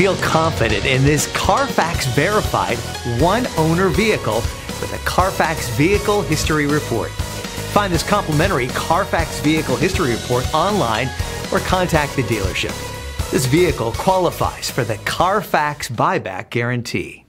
Feel confident in this Carfax verified one-owner vehicle with a Carfax Vehicle History Report. Find this complimentary Carfax Vehicle History Report online or contact the dealership. This vehicle qualifies for the Carfax Buyback Guarantee.